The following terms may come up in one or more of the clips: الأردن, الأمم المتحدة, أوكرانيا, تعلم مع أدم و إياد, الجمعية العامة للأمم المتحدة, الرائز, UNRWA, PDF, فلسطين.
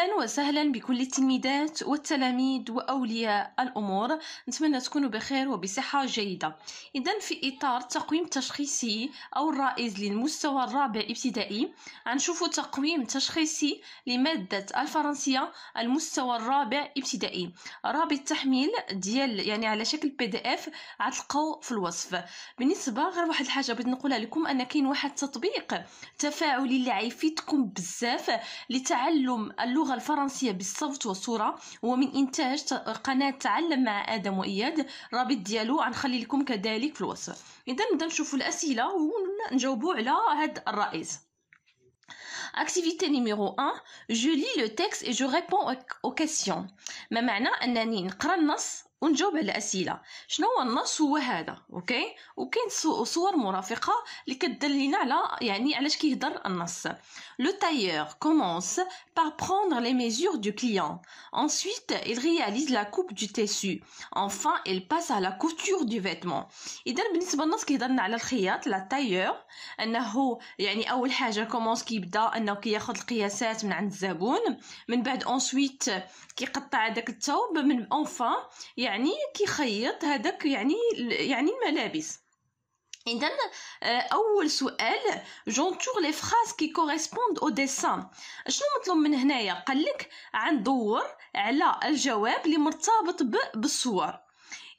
أهلا وسهلا بكل التلميذات والتلاميذ وأولياء الأمور، نتمنى تكونوا بخير وبصحة جيدة. إذن في إطار التقويم التشخيصي أو الرائز للمستوى الرابع ابتدائي، غنشوفوا تقويم تشخيصي لمادة الفرنسية المستوى الرابع ابتدائي. رابط التحميل ديال على شكل PDF غتلقاو في الوصف. بالنسبة غير واحد الحاجة بغيت نقولها لكم، أن كاين واحد التطبيق تفاعلي اللي غيفيدكم بزاف لتعلم اللغة الفرنسية بالصوت والصورة، هو من إنتاج قناة تعلم مع آدم وإياد. رابط ديالو غنخلي لكم كذلك في الوصف. إذا نبدا نشوفوا الأسئلة ونجاوبوا على هذا الرئيس. Activité numéro 1. Je lis le texte et je réponds aux questions. ما معنى أنني نقرأ النص ونجاوب على الأسئلة. شنو هو النص؟ هو هذا، أوكي. وكاين صور مرافقة اللي كتدلينا على علاش كيهضر النص. Le tailleur commence par prendre les mesures du client. Ensuite, il réalise la coupe du tissu. Enfin, il passe à la couture du vêtement. إذا بالنسبة للنص كيهضرنا على الخياط، لا tailleur، أنه أول حاجة commence كيبدا أنه كياخد القياسات من عند الزبون، من بعد ensuite كيقطع هذاك الثوب، من enfin كيخيط هذاك الملابس. إذن أول سؤال، جونتور لي فراز كي كوريسبوند أو ديسان. شنو مطلوب من هنايا؟ قالك غندور على الجواب اللي مرتبط بالصور.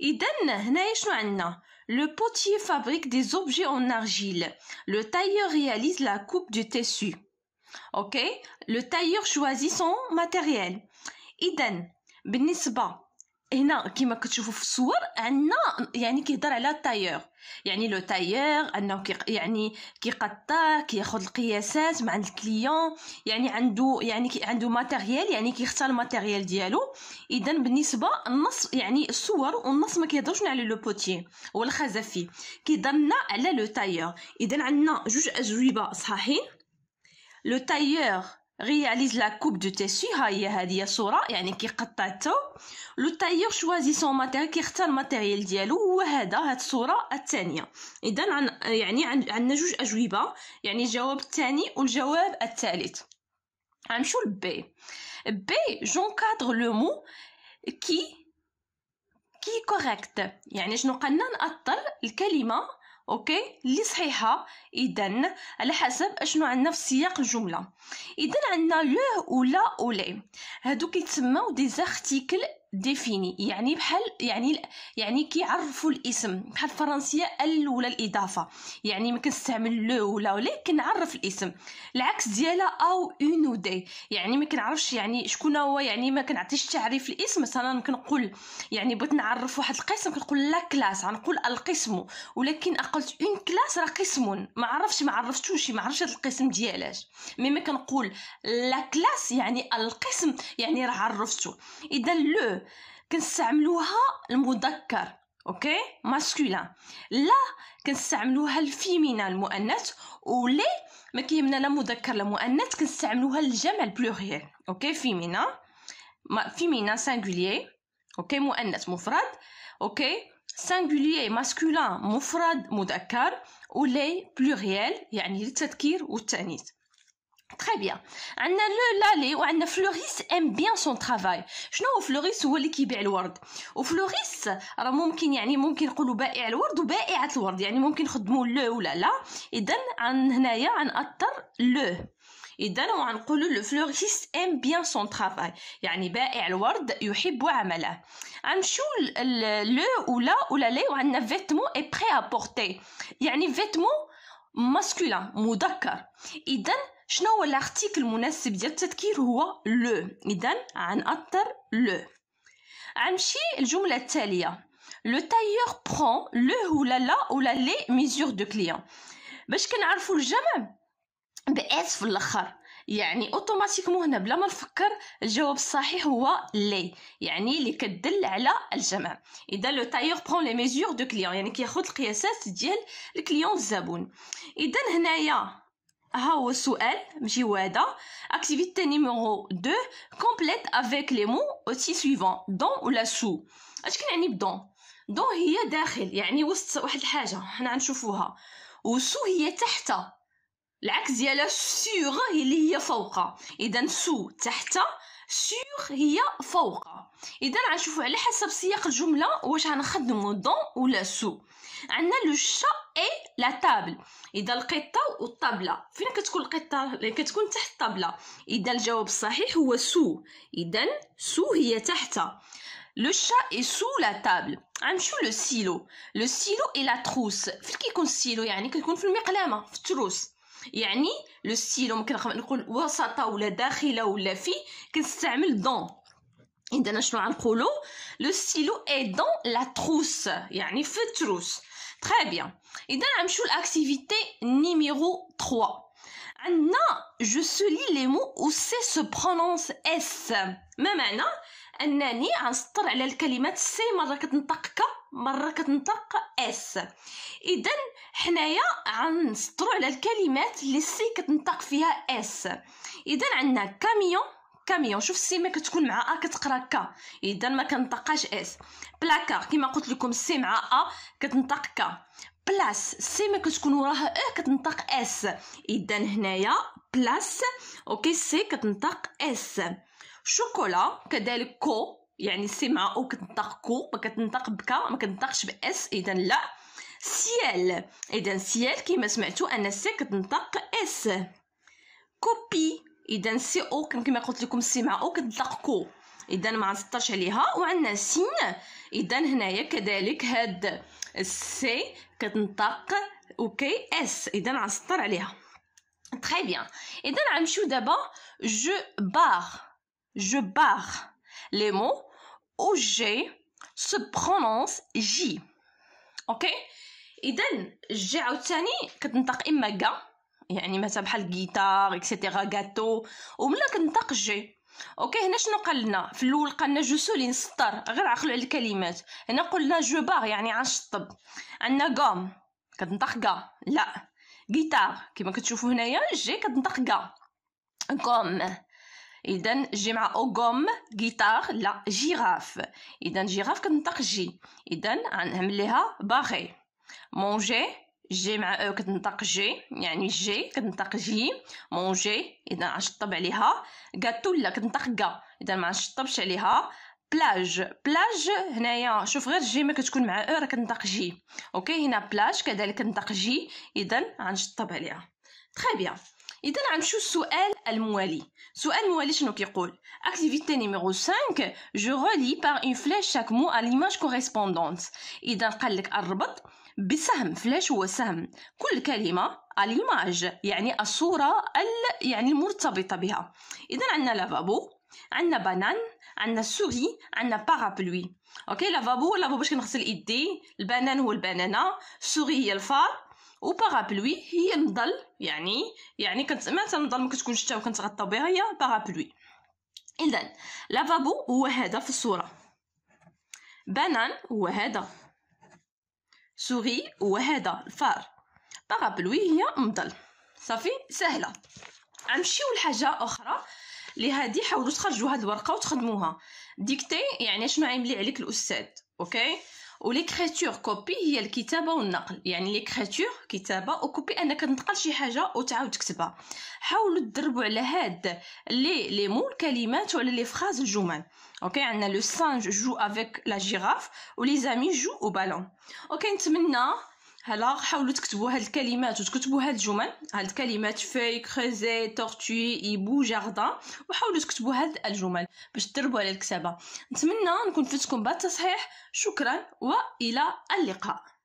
إذن هنايا شنو عندنا؟ Le potier fabrique des objets en argile. Le tailleur réalise la coupe du tissu. OK. Le tailleur choisit son matériel. إذن بالنسبة هنا كما كتشوفوا في الصور عندنا كيهضر على التايور، لو تايور انه كيقطع، كياخذ القياسات مع الكليون، عنده عنده ماتيريال، كيختار الماتيريال ديالو. اذا بالنسبه النص الصور والنص ما كيهضرش على لو بوتي والخزفي، كيهضرنا على لو تايور. اذا عندنا جوج اجوبه صحيحين. لو تايور réalise la coupe du tissu. هاي هذه صورة، كيقطع الثوب. لو تايور شوازي سون ماتيريال، كيختار الماتيريال ديالو، هو هذا هاد الصورة الثانية. إذا عندنا جوج أجوبة، الجواب الثاني والجواب الثالث. غنمشيو لبي. بي جونكادر لو مو كي كوريكت، شنو قلنا؟ نأطل الكلمة اوكي اللي صحيحه. اذا على حسب اشنو عندنا في سياق الجمله. اذا عندنا لو ولا اولي، هادو كيتسموا دي زارتيكل ديفيني، بحال كيعرفوا الاسم بحال الفرنسيه ال ولا الاضافه، ما كنستعمل لو ولا اولي، كنعرف الاسم. العكس ديالها او اون و دي، ما كنعرفش شكون هو، ما كنعطيش تعريف الاسم. مثلا كنقول بغيت نعرف واحد القسم، كنقول لا كلاس، غنقول القسم، ولكن قلت اون كلاس راه قسم، ما عرفتوش ما عرفتش هذا القسم ديالاش. مما كنقول لا كلاس القسم راه عرفتو. اذا لو كنستعملوها المذكر اوكي ماسكولين، لا كنستعملوها الفيمينا المؤنث، ولي ما كيهمنا لا مذكر لا مؤنث، كنستعملوها الجمع البلوريال اوكي فيمينا فيمينا سانغوليير اوكي مؤنث مفرد اوكي سانغوليير ماسكولين مفرد مذكر، ولي بلوريال للتذكير والتانيث. Très bien. عندنا لو لالي وعندنا فلوريس ام بيان سون ترافاي. شنو هو فلوريس؟ هو اللي كيبيع الورد، وفلوريس راه ممكن ممكن نقولوا بائع الورد وبائعة الورد، ممكن نخدموا لو ولا لا. اذا هنايا غنأطر لو. اذا وغنقولوا لو فلوريس ام بيان سون ترافاي، بائع الورد يحب عمله. غنمشيو لو ولا لي وعندنا فيتمون اي بري ا بورتي، فيتمون ماسكولين مذكر. اذا شنو هو الارتيكل المناسب ديال التذكير؟ هو لو. اذا غنأطر لو. غنمشي الجمله التاليه. لو تايور برون لو ولا لا ولا لي ميزور دو كليون. باش كنعرفوا الجمع باس في الاخر، اوتوماتيكمون هنا بلا ما نفكر الجواب الصحيح هو لي، اللي كتدل على الجمع. اذا لو تايور برون لي ميزور دو كليون، كياخذ القياسات ديال الكليون الزبون. اذا هنايا ها هو السؤال، ماشي هو هذا. اكتيفيتي نيميرو 2 كومبليت افيك لي مو اوتي سويفون دون ولا سو. اش كنعني بدون؟ دون هي داخل، وسط واحد الحاجه حنا غنشوفوها، وسو هي تحت، العكس ديالها سور اللي هي فوق. اذا سو تحت، سور هي فوق. اذا غنشوفوا على حسب سياق الجمله واش غنخدموا دون ولا سو. عندنا لو شا اي لا طابل، اذا القطه والطابله، فين كتكون القطه؟ كتكون تحت الطابله. اذا الجواب الصحيح هو سو، اذا سو هي تحت. لو شا اي سو لا طابل. غنمشيو لو سيلو، لو سيلو اي لا تروس. فين كيكون السيلو؟ يعني كتكون في المقلمه، في التروس. يعني لو ستيلو ممكن نقول وسطه ولا داخله ولا في، كنستعمل دون. اذا شنو غنقولوا؟ لو ستيلو اي دون لا تروس، يعني في التروس. تري بيان. اذا غنمشيو لاكتيفيتي نيميرو 3. عندنا جو سولي لي مو و سي سو برونونس اس. ما معنى انني غنسطر على الكلمات سي، مره كتنطق ك، مره كتنطق اس. اذا حنايا غنسطروا على الكلمات اللي سي كتنطق فيها اس. اذا عندنا كاميون، كاميون شوف سي ما كتكون مع ا كتقرا ك، اذا ما كنطقاش اس. بلاكار كما قلت لكم سي مع ا كتنطق ك. بلاس سي ما كتكون وراها ا كتنطق اس، اذا هنايا بلاس اوكي سي كتنطق اس. شوكولا كذلك كو، يعني سي مع او كتنطق كو، ما كتنطق بكا، ما كتنطقش باس، اذا لا. سيال، اذا سيال كما سمعتوا ان سي كتنطق اس. كوبي، اذا سي او كما قلت لكم سي مع او كتنطق كو، اذا ما غنسطرش عليها. وعندنا سين، اذا هنايا كذلك هاد السي كتنطق اوكي اس، اذا غنسطر عليها. تري بيان. اذا غنمشيو دابا جو بار. Je barre les mots où G se prononce J. OK. إذن J عاوتاني كتنطق إما كا، يعني مثلا بحال جيتار إكسيتيرا كاتو، وملا كتنطق جي. أوكي هنا شنو قالنا؟ في الأول قالنا جو سولي نسطر، غير عقلوا على الكلمات. هنا قلنا جو باغ يعني غنشطب. عندنا كام كتنطق كا، لا. جيتار كما كتشوفوا هنايا جي كتنطق كا. كوم إذن جي مع أو. غوم جيتار لا. جيراف، إذن جيراف كتنطق جي، إذن غنعمليها باغي. مونجي جي مع أو كتنطق جي، يعني جي كتنطق جي مونجي، إذن غنشطب عليها. كاتو لا كتنطق كا، إذن ما غنشطبش عليها. بلاج، بلاج هنايا شوف غير جي ما كتكون مع أو راه كتنطق جي. أوكي هنا بلاج كذلك كتنطق جي، إذن غنشطب عليها. تخي بيان. إذا غنمشيو السؤال الموالي. السؤال الموالي شنو كيقول؟ اكتيفيتي نيميرو 5 جو رولي باغ اون فلاش شاك مو ا ليماج كوريسبوندونت. إذا قالك اربط بسهم، فلاش هو سهم، كل كلمة ا ليماج يعني الصورة يعني المرتبطة بها. إذا عندنا لافابو، عندنا بانان، عندنا سوري، عندنا بارابلوي. اوكي لافابو هو لافابو باش كنغسل يدي، البانان هو البنانة، سوري هي الفار، و بارابلوي هي الظل، يعني مثلا الظل ما كتكونش حتى وكنتغطاو بها، هي بارابلوي. اذا لافابو هو هذا في الصوره، بانان هو هذا، سوري هو هذا الفار، بارابلوي هي مظل. صافي سهله. غنمشيو لحاجه اخرى اللي هادي حاولوا تخرجوا هاد الورقه وتخدموها. ديكتي يعني شنو عاملي عليك الاستاذ. اوكي وليكريتور كوبي هي الكتابه والنقل، يعني ليكريتور كتابه وكوبي انك تنقل شي حاجه وتعاود تكتبها. حاولوا تدربوا على هاد لي مو الكلمات ولا لي فراز الجمل. اوكي عندنا لو سانج جو افيك لا جيراف ولي زامي جو او بالون. اوكي نتمنى هلا حاولوا تكتبوا هاد الكلمات وتكتبوا هاد الجمل، هاد الكلمات في كريزي تورتوي ايبو جاردان، وحاولوا تكتبوا هاد الجمل باش تدربوا على الكتابه. نتمنى نكون فدتكم بالتصحيح. شكرا والى اللقاء.